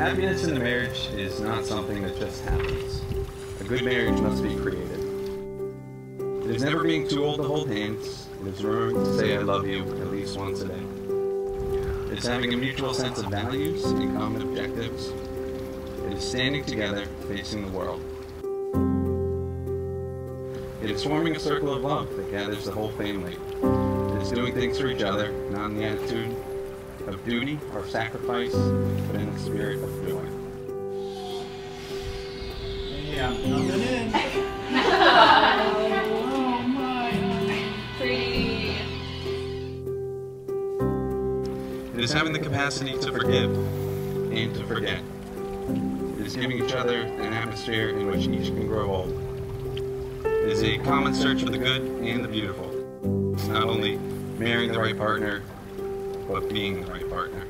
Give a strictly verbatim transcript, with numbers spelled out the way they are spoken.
Happiness in the marriage is not something that just happens. A good marriage must be created. It is never being too old to hold hands. It is remembering to say I love you at least once a day. It's having a mutual sense of values and common objectives. It is standing together, facing the world. It is forming a circle of love that gathers the whole family. It is doing things for each other, not in the attitude of duty or sacrifice, but in the spirit of doing. Hey, I'm coming in. Oh, oh my. Pretty. It is having the capacity to forgive and to forget. It is giving each other an atmosphere in which each can grow old. It is a common search for the good and the beautiful. It's not only marrying the right partner, but being the right partner.